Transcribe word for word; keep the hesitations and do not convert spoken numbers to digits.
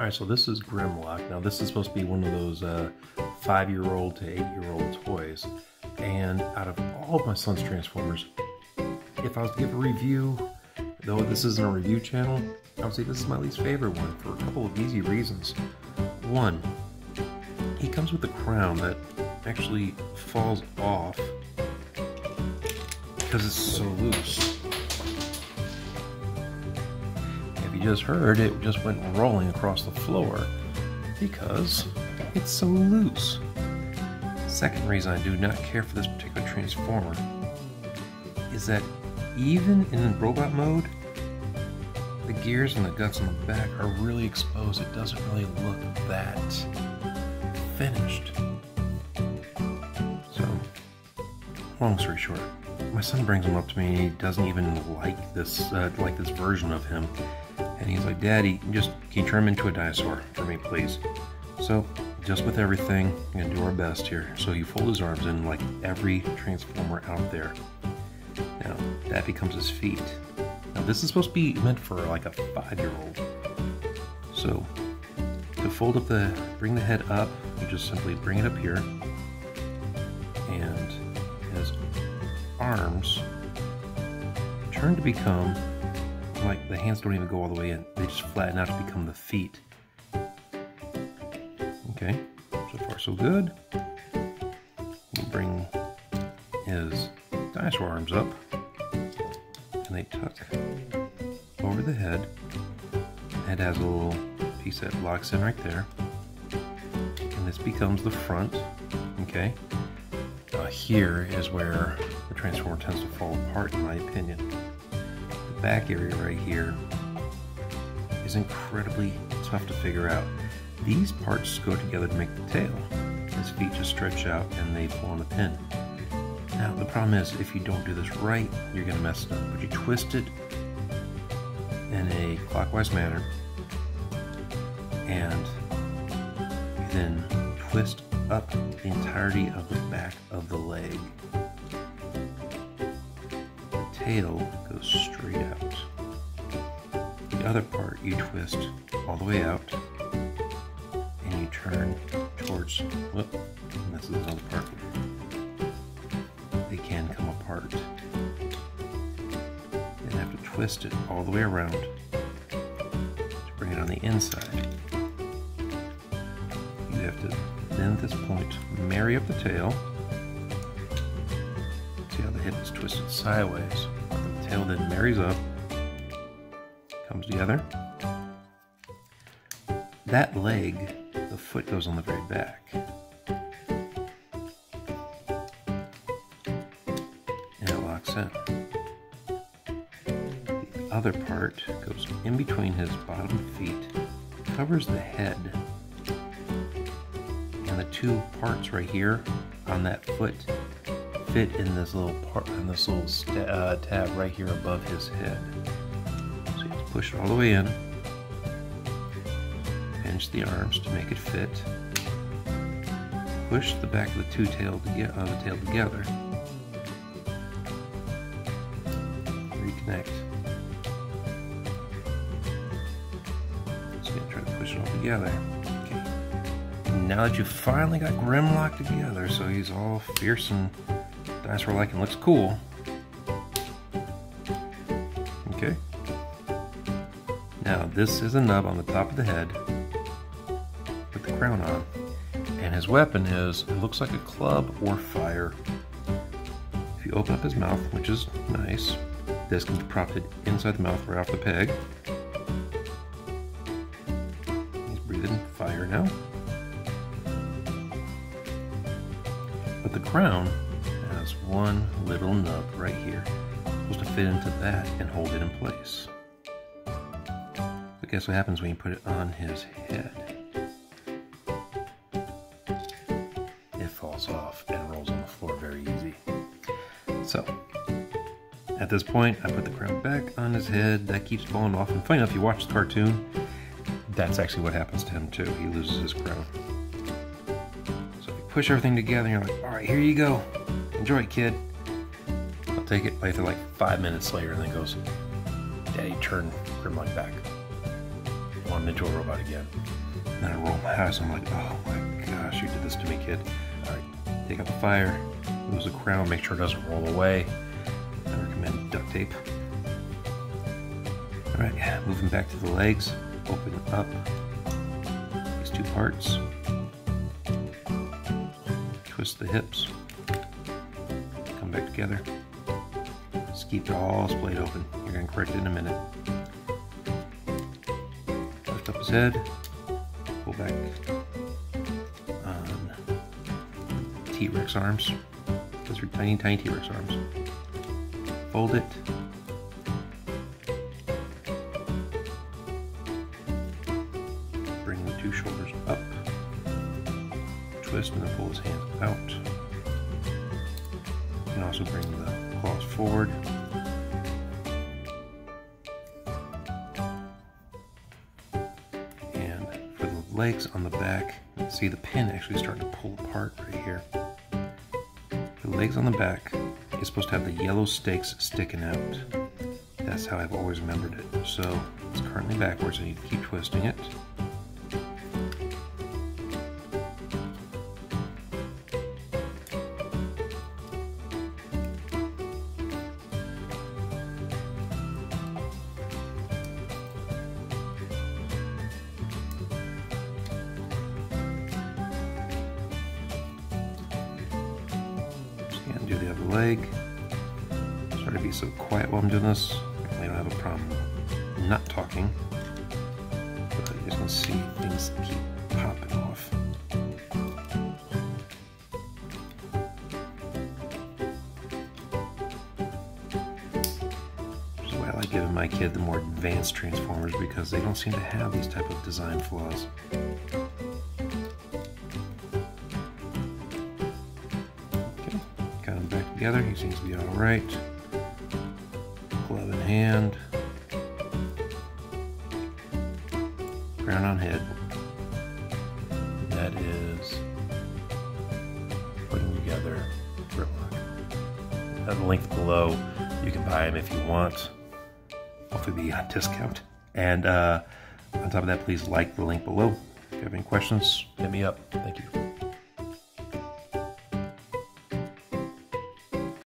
Alright, so this is Grimlock. Now this is supposed to be one of those uh, five-year-old to eight-year-old toys. And out of all of my son's Transformers, if I was to give a review, though this isn't a review channel, I would say this is my least favorite one for a couple of easy reasons. One, he comes with a crown that actually falls off because it's so loose. Just heard it just went rolling across the floor because it's so loose. Second reason I do not care for this particular Transformer is that even in robot mode, the gears and the guts on the back are really exposed. It doesn't really look that finished. So, long story short, my son brings him up to me and he doesn't even like this uh, like this version of him. And he's like, Daddy, just can you turn him into a dinosaur for me, please? So, just with everything, I'm gonna do our best here. So you fold his arms in like every Transformer out there. Now, that becomes his feet. Now, this is supposed to be meant for like a five-year-old. So, to fold up the, bring the head up, you just simply bring it up here. And his arms turn to become like the hands don't even go all the way in. They just flatten out to become the feet. Okay, so far so good. We'll bring his dinosaur arms up and they tuck over the head. Head has a little piece that locks in right there. And this becomes the front, okay? Uh, here is where the Transformer tends to fall apart in my opinion. Back area right here is incredibly tough to figure out. These parts go together to make the tail. His feet just stretch out and they pull on the pin. Now the problem is if you don't do this right, you're gonna mess it up. But you twist it in a clockwise manner and you then twist up the entirety of the back of the leg. Tail goes straight out. The other part you twist all the way out and you turn towards, whoop, and this is another part. They can come apart. And have to twist it all the way around to bring it on the inside. You have to then at this point marry up the tail. See how the hip is twisted sideways. The tail then marries up, comes together. That leg, the foot goes on the very back. And it locks in. The other part goes in between his bottom feet, covers the head. And the two parts right here on that foot fit in this little part, in this little uh, tab right here above his head. So you have to push it all the way in, pinch the arms to make it fit, push the back of the two tail together, uh, the tail together, reconnect. Just gonna try to push it all together. Okay. Now that you've finally got Grimlock together, so he's all fierce and dinosaur like and looks cool. Okay. Now this is a nub on the top of the head with the crown on. And his weapon is, it looks like a club or fire. If you open up his mouth, which is nice, this can be propped inside the mouth right off the peg. He's breathing fire now. But the crown, one little nub right here. It's supposed to fit into that and hold it in place. But guess what happens when you put it on his head? It falls off and rolls on the floor very easy. So, at this point, I put the crown back on his head. That keeps falling off. And funny enough, if you watch the cartoon, that's actually what happens to him too. He loses his crown. So if you push everything together, you're like, all right, here you go. Enjoy, kid. I'll take it later, like five minutes later, and then goes, Daddy, turn Grimlock back. wanted into a robot again. And then I roll my eyes and I'm like, oh my gosh, you did this to me, kid. Alright, take out the fire, lose the crown, make sure it doesn't roll away. I recommend duct tape. Alright, moving back to the legs, open up these two parts, twist the hips, come back together. Just keep it all splayed open. You're going to correct it in a minute. Lift up his head, pull back on T-Rex arms. Those are tiny, tiny T-Rex arms. Fold it. Bring the two shoulders up. Twist and then pull his hands out. You can also bring the claws forward. And for the legs on the back, see the pin actually starting to pull apart right here. The legs on the back is supposed to have the yellow stakes sticking out. That's how I've always remembered it. So it's currently backwards, and you keep twisting it. Do the other leg. Sorry to be so quiet while I'm doing this. I don't have a problem not talking, but you can see things keep popping off. Which is why I like giving my kid the more advanced Transformers, because they don't seem to have these type of design flaws. Back together, he seems to be alright. Glove in hand. Crown on head. That is putting together Grimlock. At the link below, you can buy him if you want. Hopefully be on discount. And uh, on top of that, please like the link below. If you have any questions, hit me up. Thank you.